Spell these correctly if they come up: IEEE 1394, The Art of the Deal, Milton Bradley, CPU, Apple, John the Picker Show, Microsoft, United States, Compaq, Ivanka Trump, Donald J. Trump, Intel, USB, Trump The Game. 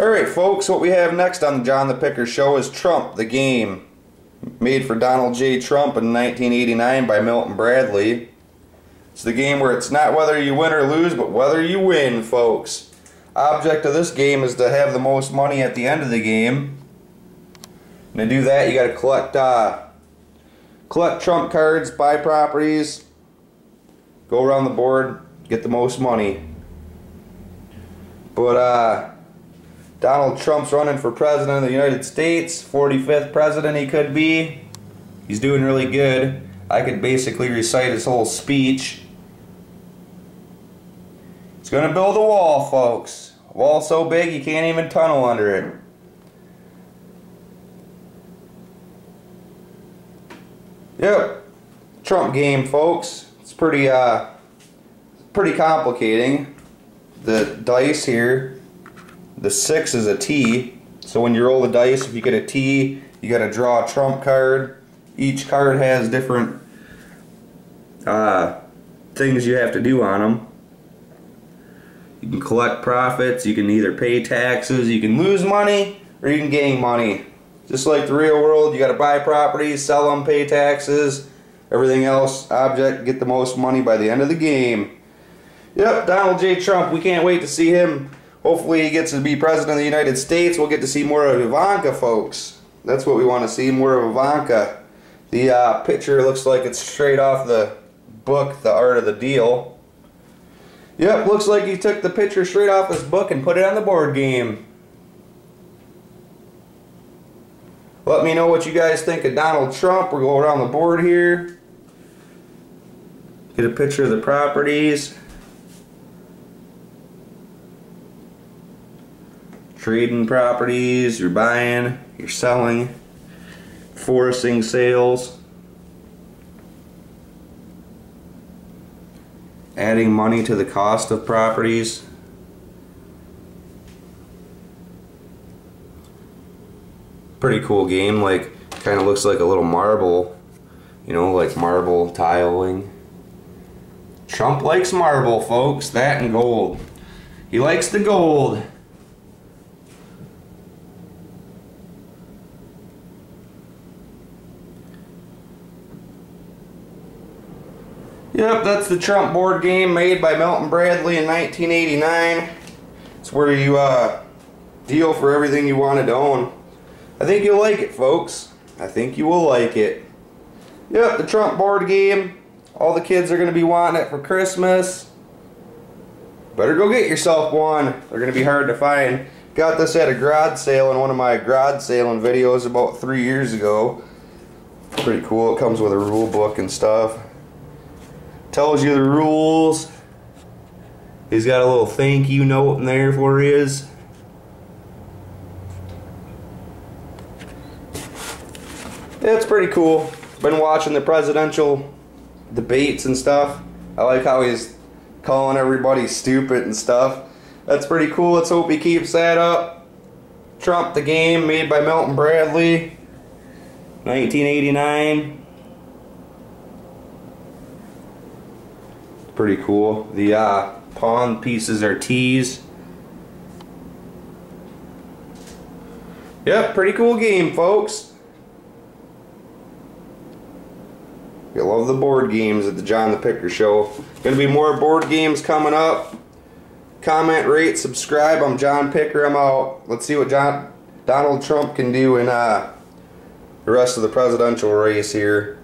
Alright folks, what we have next on the John the Picker Show is Trump, the Game, made for Donald J. Trump in 1989 by Milton Bradley. It's the game where it's not whether you win or lose, but whether you win, folks. Object of this game is to have the most money at the end of the game. And to do that, you got to collect trump cards, buy properties, go around the board, get the most money. But Donald Trump's running for president of the United States, 45th president he could be. He's doing really good. I could basically recite his whole speech. He's going to build a wall, folks. A wall so big you can't even tunnel under it. Yep, Trump game, folks. It's pretty complicating. The dice here, the 6 is a T, so when you roll the dice, if you get a T, you got to draw a trump card. Each card has different things you have to do on them. You can collect profits, you can either pay taxes, you can lose money, or you can gain money. Just like the real world, you got to buy properties, sell them, pay taxes, everything else. Object, get the most money by the end of the game. Yep, Donald J. Trump, we can't wait to see him. Hopefully he gets to be president of the United States. We'll get to see more of Ivanka, folks. That's what we want to see, more of Ivanka. The picture looks like it's straight off the book, The Art of the Deal. Yep, looks like he took the picture straight off his book and put it on the board game. Let me know what you guys think of Donald Trump. We'll go around the board here. Get a picture of the properties. Trading properties, you're buying, you're selling, forcing sales, adding money to the cost of properties. Pretty cool game, like kind of looks like a little marble, you know, like marble tiling. Trump likes marble, folks, that and gold. He likes the gold. Yep, that's the Trump board game made by Milton Bradley in 1989. It's where you deal for everything you wanted to own. I think you'll like it, folks. I think you will like it. Yep, the Trump board game. All the kids are going to be wanting it for Christmas. Better go get yourself one. They're going to be hard to find. Got this at a garage sale in one of my garage sailing videos about 3 years ago. Pretty cool. It comes with a rule book and stuff. Tells you the rules. He's got a little thank you note in there for his. It's pretty cool. Been watching the presidential debates and stuff. I like how he's calling everybody stupid and stuff. That's pretty cool. Let's hope he keeps that up. Trump the Game, made by Milton Bradley, 1989. Pretty cool. The pawn pieces are T's. Yep, pretty cool game, folks. I love the board games at the John the Picker Show. Going to be more board games coming up. Comment, rate, subscribe. I'm John Picker. I'm out. Let's see what Donald Trump can do in the rest of the presidential race here.